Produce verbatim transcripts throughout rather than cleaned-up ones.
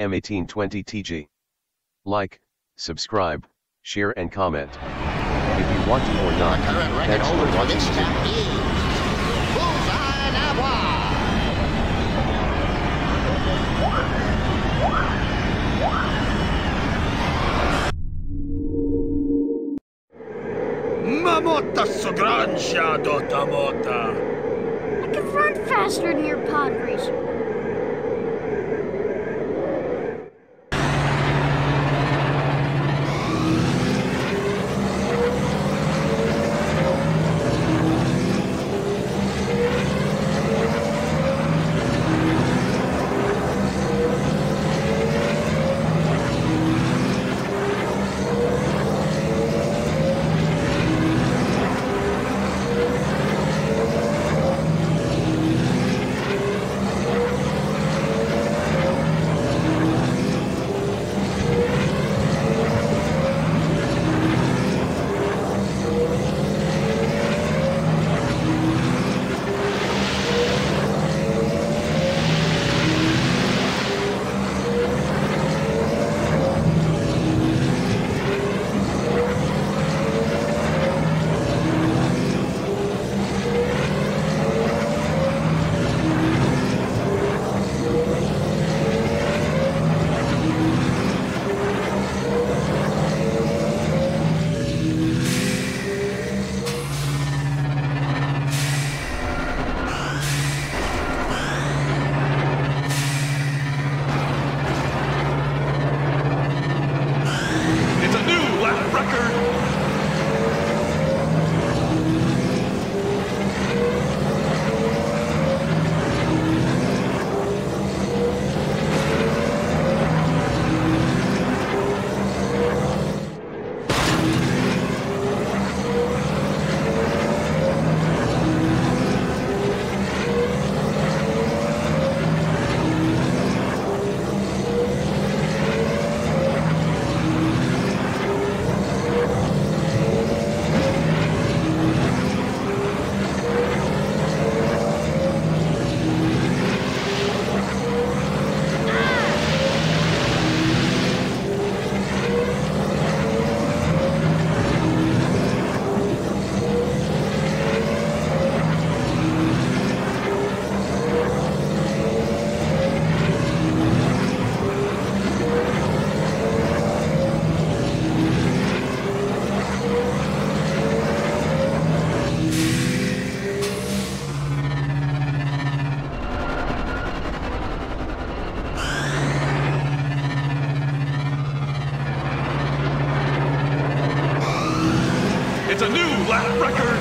M eighteen twenty T G. Like, subscribe, share and comment. If you want to or not, thanks for watching the video. Mamota sugrancha dotamota. I can run faster than your pod racer. It's a new lap record!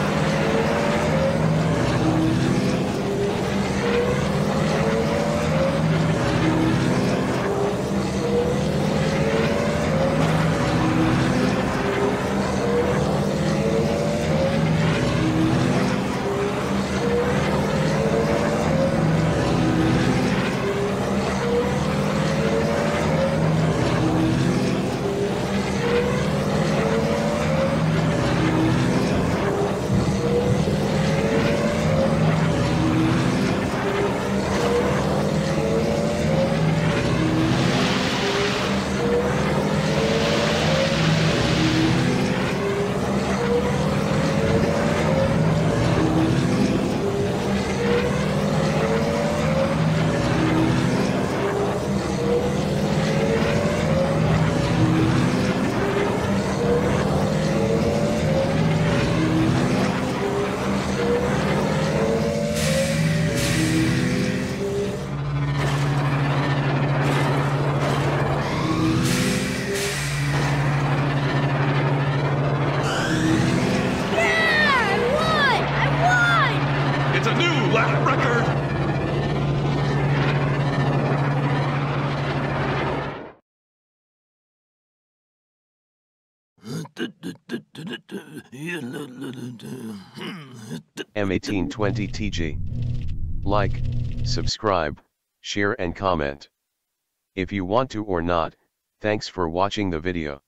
M eighteen twenty T G. Like, subscribe, share and comment. If you want to or not, thanks for watching the video.